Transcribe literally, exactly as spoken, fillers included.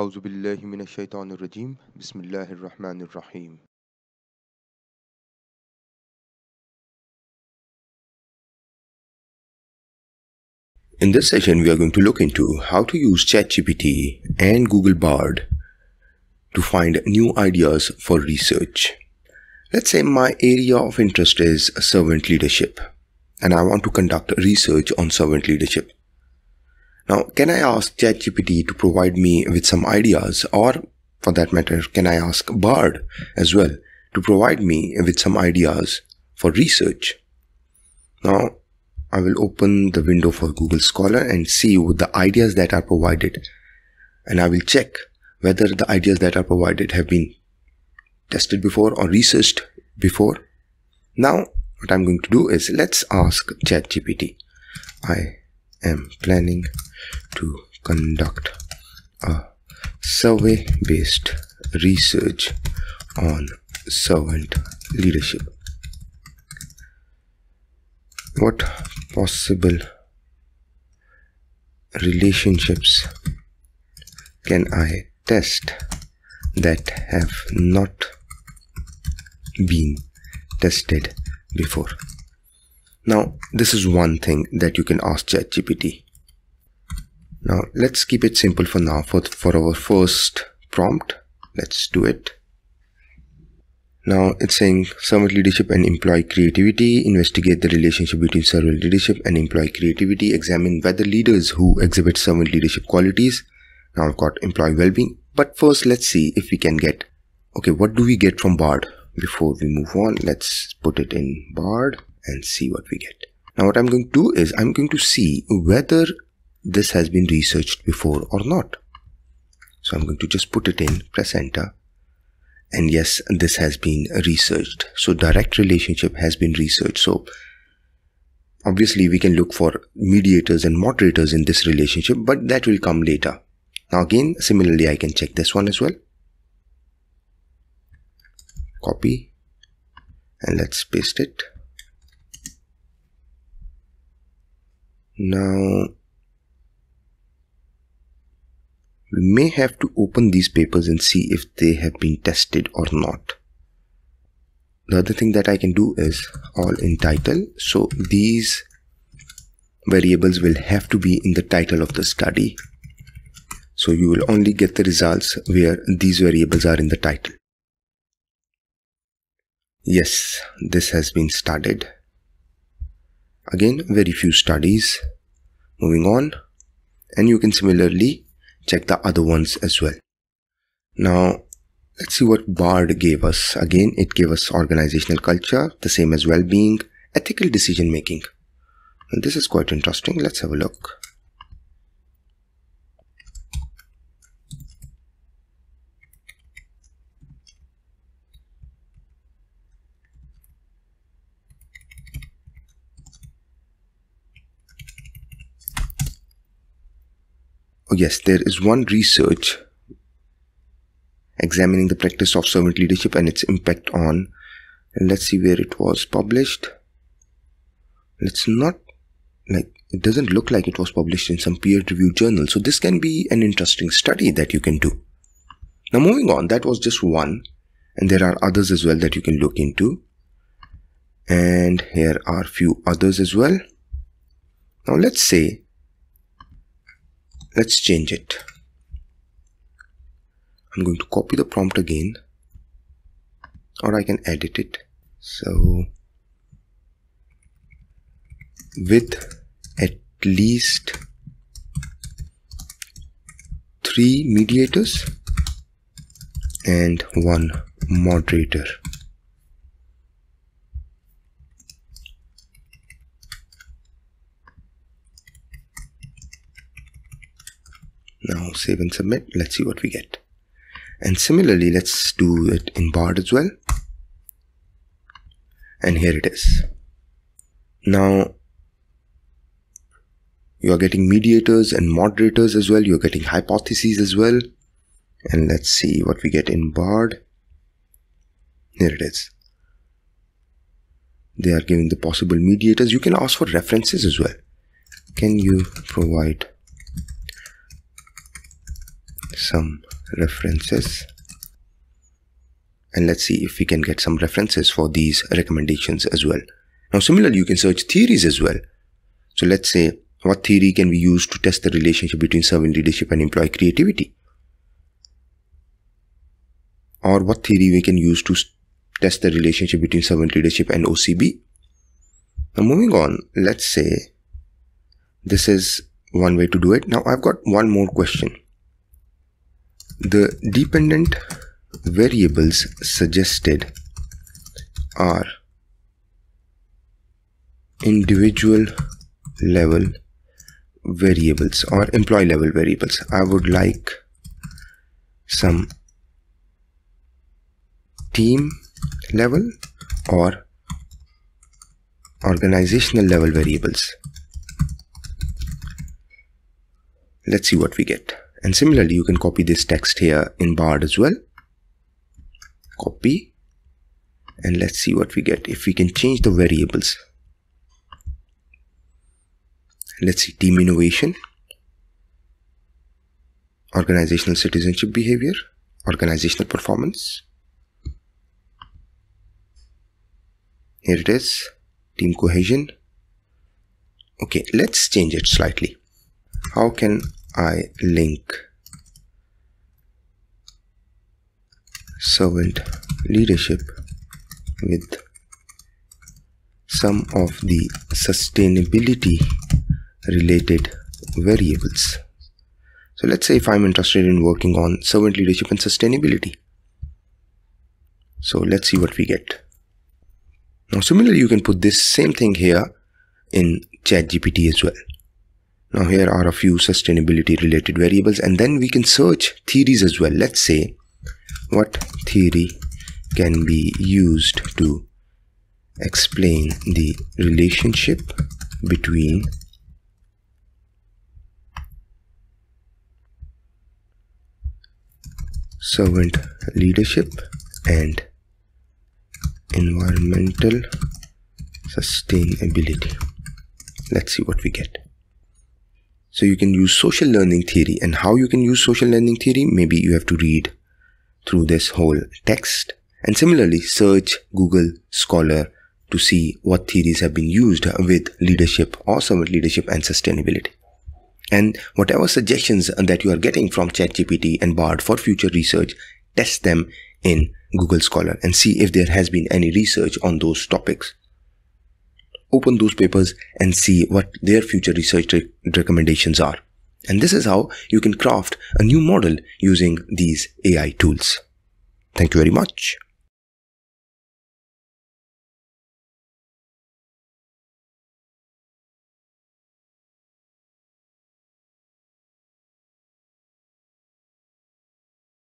أعوذ بالله من الشيطان الرجيم. بسم الله الرحمن الرحيم. In this session, we are going to look into how to use ChatGPT and Google Bard to find new ideas for research. Let's say my area of interest is servant leadership, and I want to conduct research on servant leadership. Now, can I ask ChatGPT to provide me with some ideas, or for that matter, can I ask Bard as well to provide me with some ideas for research? Now, I will open the window for Google Scholar and see what the ideas that are provided, and I will check whether the ideas that are provided have been tested before or researched before. Now, what I'm going to do is, let's ask ChatGPT. I am planning to conduct a survey-based research on servant leadership. What possible relationships can I test that have not been tested before? Now, this is one thing that you can ask ChatGPT. Now, let's keep it simple for now. For, for our first prompt, let's do it. Now, it's saying servant leadership and employee creativity. Investigate the relationship between servant leadership and employee creativity. Examine whether leaders who exhibit servant leadership qualities. Now, I've got employee well-being. But first, let's see if we can get, okay, what do we get from Bard? Before we move on, let's put it in Bard and see what we get. Now, what I'm going to do is, I'm going to see whether this has been researched before or not. So I'm going to just put it in, press enter, and yes, this has been researched. So direct relationship has been researched. So obviously we can look for mediators and moderators in this relationship, but that will come later. Now again, similarly, I can check this one as well. Copy, and let's paste it. Now, we may have to open these papers and see if they have been tested or not. The other thing that I can do is all in title. So these variables will have to be in the title of the study. So you will only get the results where these variables are in the title. Yes, this has been started. Again, very few studies. Moving on. And you can similarly check the other ones as well. Now, let's see what Bard gave us. Again, it gave us organizational culture, the same as well-being, ethical decision-making. This is quite interesting. Let's have a look. Oh yes, there is one research examining the practice of servant leadership and its impact on, and let's see where it was published. It's not like, it doesn't look like it was published in some peer-reviewed journal. So this can be an interesting study that you can do. Now moving on, that was just one, and there are others as well that you can look into. And here are a few others as well. Now let's say, let's change it. I'm going to copy the prompt again, or I can edit it. So, with at least three mediators and one moderator. Now save and submit. Let's see what we get. And similarly, let's do it in Bard as well. And here it is. Now, you are getting mediators and moderators as well. You're getting hypotheses as well. And let's see what we get in Bard. Here it is. They are giving the possible mediators. You can ask for references as well. Can you provide some references, and let's see if we can get some references for these recommendations as well. Now similarly, you can search theories as well. So let's say, what theory can we use to test the relationship between servant leadership and employee creativity? Or what theory we can use to test the relationship between servant leadership and O C B? Now moving on, let's say this is one way to do it. Now I've got one more question. The dependent variables suggested are individual level variables or employee level variables. I would like some team level or organizational level variables. Let's see what we get. And similarly, you can copy this text here in Bard as well. Copy, and let's see what we get. If we can change the variables. Let's see, team innovation, organizational citizenship behavior, organizational performance. Here it is, team cohesion. Okay, let's change it slightly. How can I link servant leadership with some of the sustainability related variables? So let's say if I'm interested in working on servant leadership and sustainability. So let's see what we get. Now similarly, you can put this same thing here in ChatGPT as well. Now here are a few sustainability related variables, and then we can search theories as well. Let's say, what theory can be used to explain the relationship between servant leadership and environmental sustainability? Let's see what we get. So you can use social learning theory, and how you can use social learning theory, maybe you have to read through this whole text, and similarly search Google Scholar to see what theories have been used with leadership or servant leadership and sustainability. And whatever suggestions that you are getting from ChatGPT and Bard for future research, test them in Google Scholar and see if there has been any research on those topics. Open those papers and see what their future research re- recommendations are. And this is how you can craft a new model using these A I tools. Thank you very much.